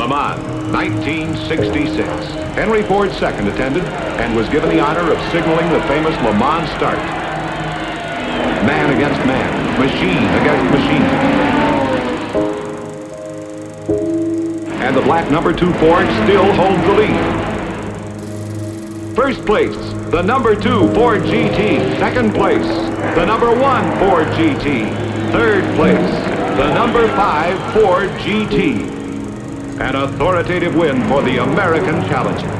Le Mans, 1966. Henry Ford II attended and was given the honor of signaling the famous Le Mans start. Man against man, machine against machine. And the black number 2 Ford still holds the lead. First place, the number 2 Ford GT. Second place, the number 1 Ford GT. Third place, the number 5 Ford GT. An authoritative win for the American challengers.